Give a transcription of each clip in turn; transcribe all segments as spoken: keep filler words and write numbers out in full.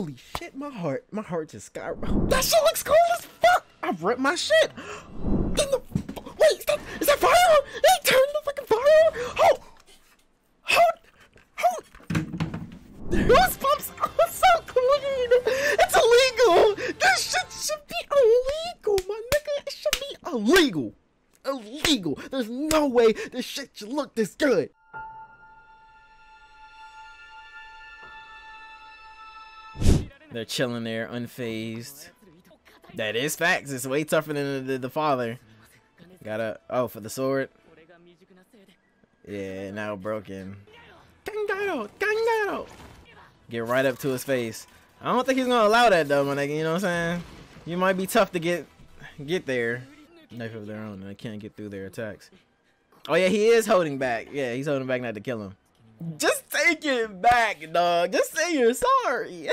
Holy shit, my heart, my heart just skyrocketed. That shit looks cool as fuck. I ripped my shit. The, wait, is that, is that fire? It turned the fucking fire. Oh, hold, hold. Those pumps are so clean. It's illegal. This shit should be illegal, my nigga. It should be illegal. Illegal. There's no way this shit should look this good. They're chilling there, unfazed. That is facts. It's way tougher than the, the, the father. Gotta, oh, for the sword. Yeah, now broken. Tanjiro, Tanjiro. Get right up to his face. I don't think he's gonna allow that though, my nigga. You know what I'm saying? You might be tough to get, get there. Knife of their own, and they can't get through their attacks. Oh yeah, he is holding back. Yeah, he's holding back not to kill him. Just take it back, dog. Just say you're sorry.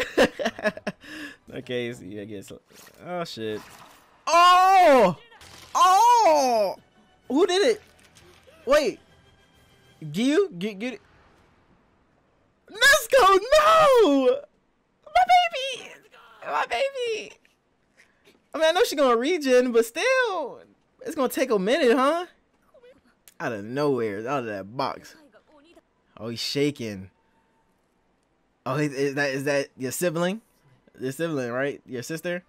Okay, so yeah, I guess. Oh shit. Oh, oh. Who did it? Wait. Giyu, get get it. Nezuko, no. My baby. My baby. I mean, I know she's gonna regen, but still, it's gonna take a minute, huh? Out of nowhere, out of that box. Oh, he's shaking. Oh, is that is that your sibling? Your sibling, right? Your sister?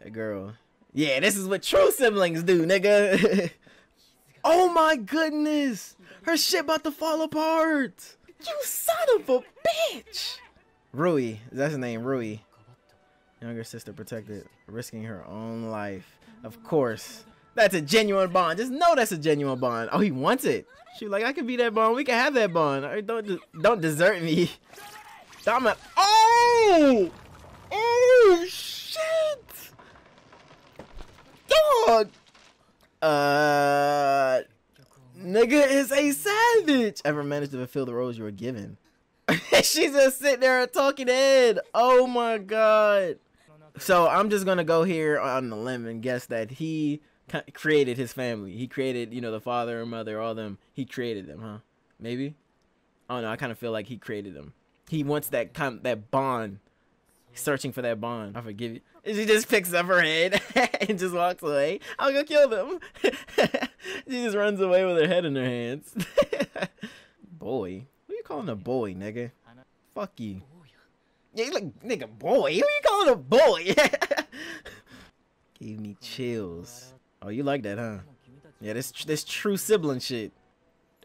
That girl. Yeah, this is what true siblings do, nigga. Oh my goodness, her shit about to fall apart. You son of a bitch. Rui, that's his name, Rui. Younger sister protected, risking her own life. Of course. That's a genuine bond. Just know that's a genuine bond. Oh, he wants it. She like, I could be that bond. We can have that bond. Right, don't de don't desert me. Dominic. Oh, oh shit, dog. Uh, nigga is a savage. Ever managed to fulfill the roles you were given? She's just sitting there talking head. Oh my god. So I'm just gonna go here on the limb and guess that he created his family. He created, you know, the father and mother, all them. He created them, huh? Maybe? I don't know. I kind of feel like he created them. He wants that kind of, that bond. He's searching for that bond. I forgive you. And she just picks up her head and just walks away. I'll go kill them. She just runs away with her head in her hands. Boy. Who you calling a boy, nigga? Fuck you. Yeah, you like, nigga, boy. Who you calling a boy? Gave me chills. Oh, you like that, huh? Yeah, this this true sibling shit.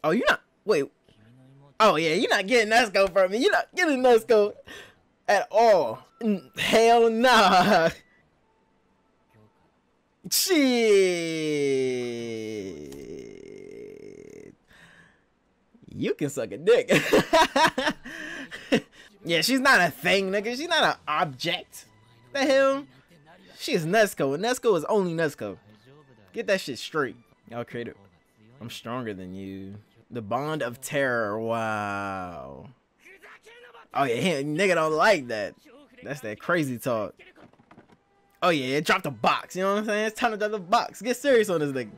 Oh, you're not. Wait. Oh yeah, you're not getting Nezuko from me. You're not getting Nezuko at all. N hell nah. Shit. You can suck a dick. Yeah, she's not a thing, nigga. She's not an object. The hell? She is Nezuko, and Nezuko is only Nezuko. Get that shit straight. Y'all created. I'm stronger than you. The bond of terror. Wow. Oh yeah, he, nigga don't like that. That's that crazy talk. Oh yeah, it dropped the box. You know what I'm saying? It's time to drop the box. Get serious on this nigga.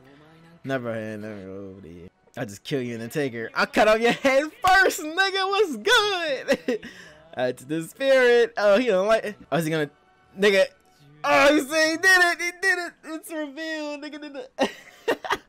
Never had never. Oh, yeah. I'll just kill you and then take her. I'll cut off your head first, nigga. What's good? That's the spirit. Oh, he don't like it. Oh, is he gonna, nigga? Oh, you see, he did it. He did it. It's revealed, nigga. Did it.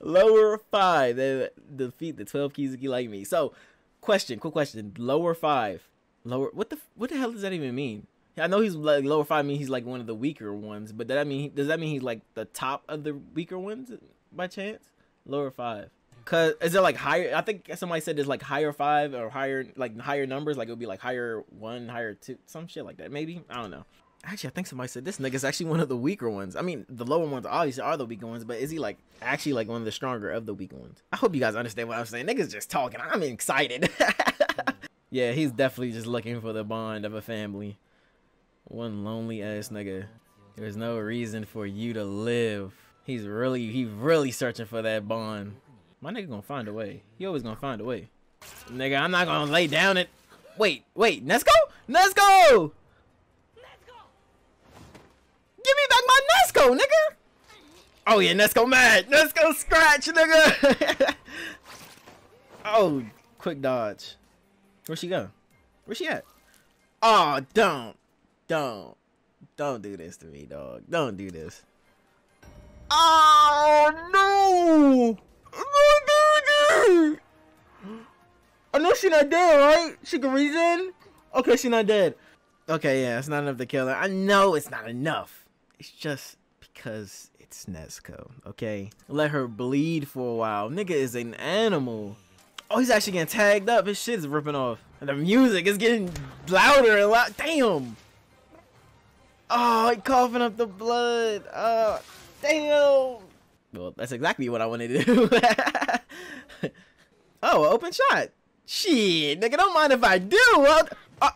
Lower five. They defeat the twelve Kizuki like me. So, question. Quick question. Lower five. Lower. What the? What the hell does that even mean? I know he's like lower five means he's like one of the weaker ones, but that I mean, does that mean he's like the top of the weaker ones by chance? Lower five. Cause is there like higher? I think somebody said there's like higher five or higher like higher numbers. Like it would be like higher one, higher two, some shit like that. Maybe I don't know. Actually, I think somebody said this nigga's actually one of the weaker ones. I mean, the lower ones obviously are the weaker ones, but is he like actually like one of the stronger of the weak ones? I hope you guys understand what I'm saying. Niggas just talking. I'm excited. Yeah, he's definitely just looking for the bond of a family. One lonely ass nigga. There's no reason for you to live. He's really, he really searching for that bond. My nigga gonna find a way. He always gonna find a way. Nigga, I'm not gonna lay down it. Wait, wait, Nezuko? Nezuko! Give me back my Nezuko, nigga! Oh yeah, Nezuko mad! Nezuko scratch, nigga! Oh, quick dodge. Where'd she go? Where's she at? Oh, don't. Don't. Don't do this to me, dog. Don't do this. Oh, no. Don't do this. I know she's not dead, right? She can reason? Okay, she's not dead. Okay, yeah, it's not enough to kill her. I know it's not enough. It's just because it's Nezuko, okay? Let her bleed for a while. Nigga is an animal. Oh, he's actually getting tagged up. His shit is ripping off. And the music is getting louder and loud. Damn. Oh, he's coughing up the blood. Oh, damn. Well, that's exactly what I wanted to do. Oh, open shot. Shit, nigga, don't mind if I do. Well, uh,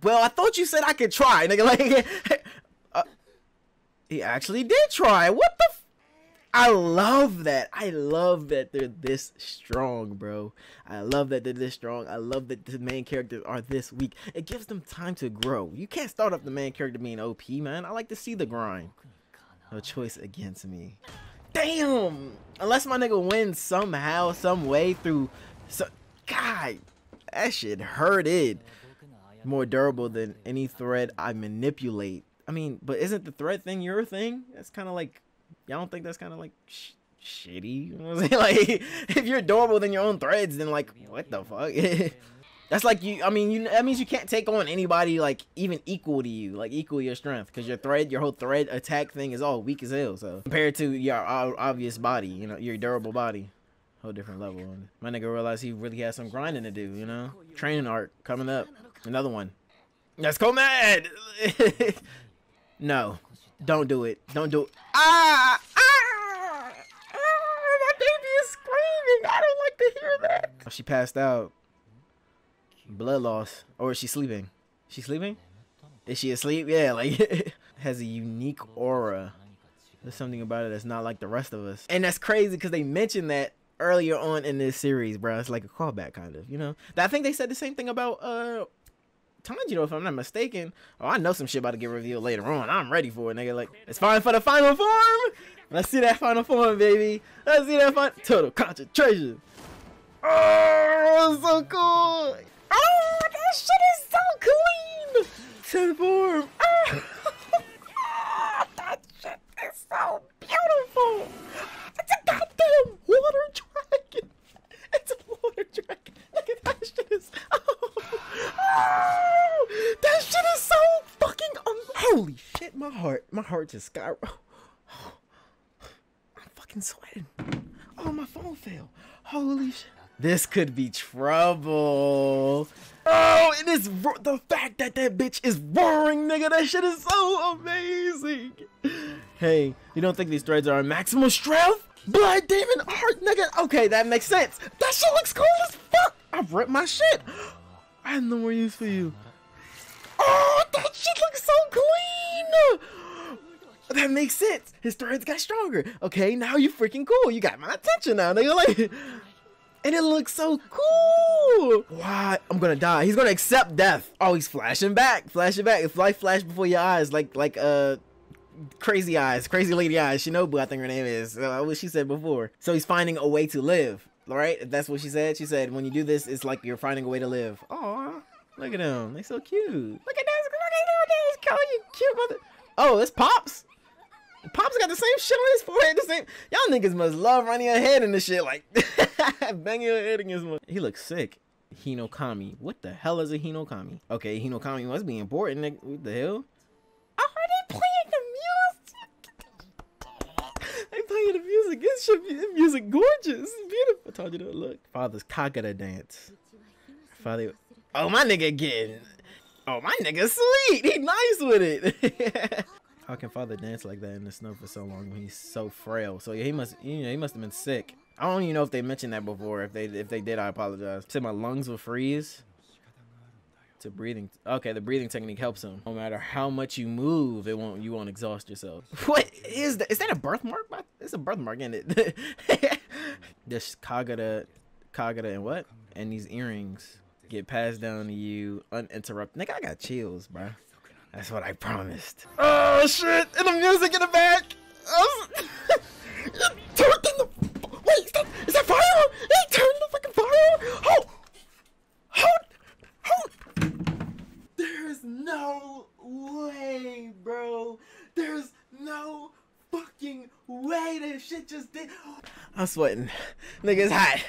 well, I thought you said I could try, nigga. Like, uh, he actually did try. What the? F I love that. I love that they're this strong, bro. I love that they're this strong. I love that the main characters are this weak. It gives them time to grow. You can't start up the main character being O P, man. I like to see the grind. No choice against me. Damn! Unless my nigga wins somehow, some way through. So, God, that shit hurted. More durable than any thread I manipulate. I mean, but isn't the thread thing your thing? That's kind of like, y'all don't think that's kind of like sh shitty? You know what I'm saying? Like, if you're durable than your own threads, then like, what the fuck? That's like you. I mean, you. That means you can't take on anybody like even equal to you, like equal your strength, because your thread, your whole thread attack thing is all weak as hell. So compared to your obvious body, you know, your durable body, whole different level. And my nigga realized he really has some grinding to do. You know, training arc coming up, another one. Let's go mad. No, don't do it. Don't do it. Ah, ah, ah, my baby is screaming. I don't like to hear that. Oh, she passed out. Blood loss, or is she sleeping? She sleeping? Is she asleep? Yeah, like has a unique aura. There's something about it that's not like the rest of us, and that's crazy because they mentioned that earlier on in this series, bro. It's like a callback, kind of, you know. I think they said the same thing about uh Tanjiro, if I'm not mistaken. Oh, I know some shit about to get revealed later on. I'm ready for it, nigga. Like, it's fine for the final form. Let's see that final form, baby. Let's see that final total concentration. Oh, so cool. Oh, that shit is so clean! Ten form. Oh, oh, that shit is so beautiful! It's a goddamn water dragon! It's a water dragon! Look at that shit is... Oh, oh, that shit is so fucking... Holy shit, my heart. My heart just got... Oh, I'm fucking sweating. Oh, my phone fell. Holy shit. This could be trouble. Oh, it is the fact that that bitch is roaring, nigga. That shit is so amazing. Hey, you don't think these threads are maximum strength? Blood demon art, nigga. Okay, that makes sense. That shit looks cool as fuck. I've ripped my shit. I have no more use for you. Oh, that shit looks so clean. That makes sense. His threads got stronger. Okay, now you freaking cool. You got my attention now, nigga. Like... And it looks so cool. Why? I'm gonna die. He's gonna accept death. Oh, he's flashing back, flashing back. It's life flash before your eyes, like like uh, crazy eyes, crazy lady eyes. Shinobu, I think her name is. Uh, what she said before. So he's finding a way to live. All right, that's what she said. She said, when you do this, it's like you're finding a way to live. Aw, look at him. They're so cute. Look at that. Look at him. You cute mother. Oh, it's Pops. Pops got the same shit on his forehead, the same. Y'all niggas must love running your head in this shit, like banging your head against one. He looks sick. Hinokami. What the hell is a Hinokami? Okay, Hinokami must be important, nigga. What the hell? Oh, they playing the music. They playing the music. This shit, this music gorgeous. It's beautiful. I told you to look. Father's Kagura dance. Father. Oh, my nigga getting. Oh, my nigga sweet. He nice with it. How can father dance like that in the snow for so long when he's so frail? So yeah, he must, you know, he must have been sick. I don't even know if they mentioned that before. If they, if they did, I apologize. Said my lungs will freeze. To breathing. Okay, the breathing technique helps him. No matter how much you move, it won't. You won't exhaust yourself. What is that? Is that a birthmark? It's a birthmark, isn't it? This Kagura, Kagura, and what? And these earrings get passed down to you uninterrupted. Nigga, I got chills, bro. That's what I promised. Oh shit! And the music in the back. Oh, he turned in the. Wait, is that, is that fire? He turned in the fucking fire. Oh, oh just did. I'm sweating. Nigga, it's hot.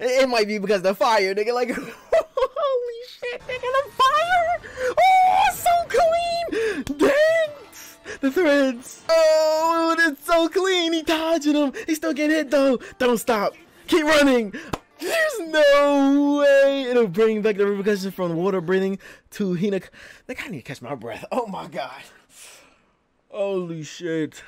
It might be because of the fire, nigga. Like, holy shit, nigga, the fire. Oh, it's so clean. Damn. The threads. Oh, it's so clean. He dodging them. He still getting hit, though. Don't stop. Keep running. There's no way it'll bring back the repercussions from water breathing to Hinokami. Like, I need to catch my breath. Oh, my God. Holy shit.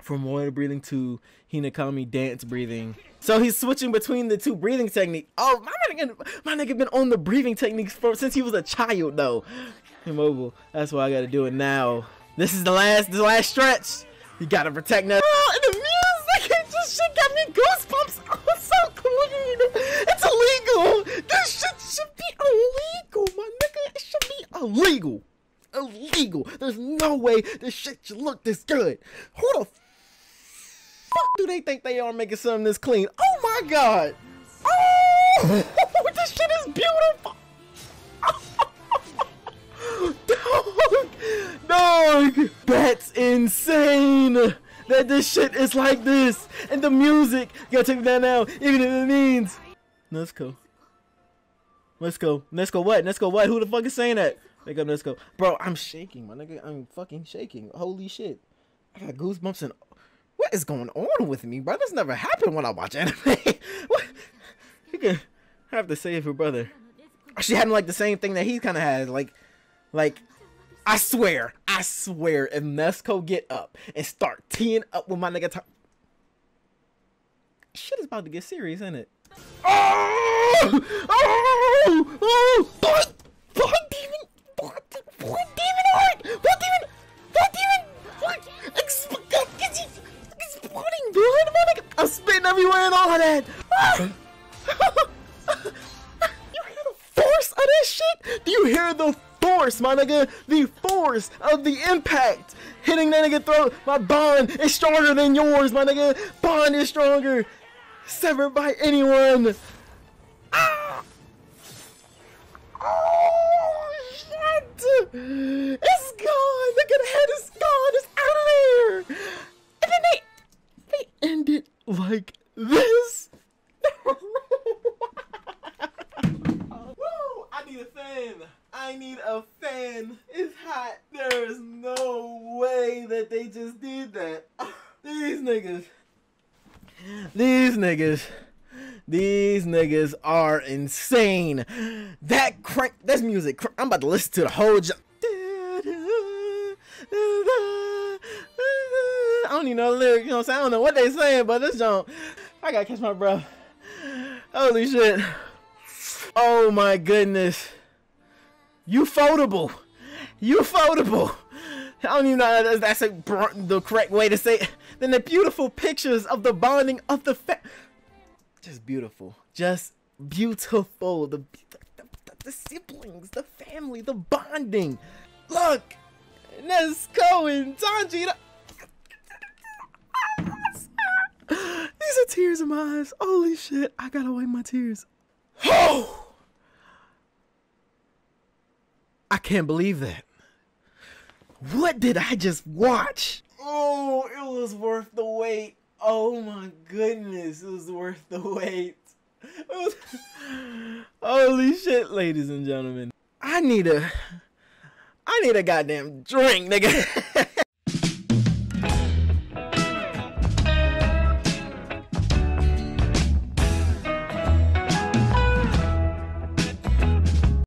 From water breathing to Hinokami dance breathing. So he's switching between the two breathing techniques. Oh, my nigga, my nigga been on the breathing techniques for, since he was a child, though. Immobile. That's why I got to do it now. This is the last, the last stretch. You got to protect that. Oh, and the music. It just shit got me goosebumps. Oh, so clean. It's illegal. This shit should be illegal, my nigga. It should be illegal. Illegal. There's no way this shit should look this good. Who the fuck do they think they are making something this clean? Oh my God. Oh, this shit is beautiful. Dog, dog, that's insane that this shit is like this. And the music, you gotta take me down now, even if it means. Let's go. Let's go. Let's go what? Let's go what? Who the fuck is saying that? Wake up, let's go. Bro, I'm shaking, my nigga. I'm fucking shaking. Holy shit. I got goosebumps and... What is going on with me, bro? This never happened when I watch anime. What? You can have to save her brother. She had, like, the same thing that he kind of had. Like, like... I swear. I swear if Nezuko get up and start teeing up with my nigga... Shit is about to get serious, isn't it? Oh! Oh! Oh! Oh! I'm spitting everywhere and all of that. Ah. You hear the force of that shit? Do you hear the force, my nigga? The force of the impact. Hitting that nigga throat. My bond is stronger than yours, my nigga. Bond is stronger. Severed by anyone. Ah. Oh, shit. It's gone. Look at the head. It's gone. It's out of there. And then they... End it like this. Woo! I need a fan. I need a fan. It's hot. There is no way that they just did that. These niggas. These niggas. These niggas are insane. That crank. That's music. Crank, I'm about to listen to the whole. I don't even know the lyrics, you know what I'm saying? I don't know what they saying, but this jump. I gotta catch my breath. Holy shit. Oh my goodness. Ufotable. Ufotable. I don't even know if that's like the correct way to say it. Then the beautiful pictures of the bonding of the fa- Just beautiful. Just beautiful. The, the, the, the siblings, the family, the bonding. Look. Nezuko and Tanjiro. These are tears in my eyes. Holy shit. I gotta wipe my tears. Oh! I can't believe that. What did I just watch? Oh, it was worth the wait. Oh my goodness. It was worth the wait. It was... Holy shit, ladies and gentlemen. I need a... I need a goddamn drink, nigga.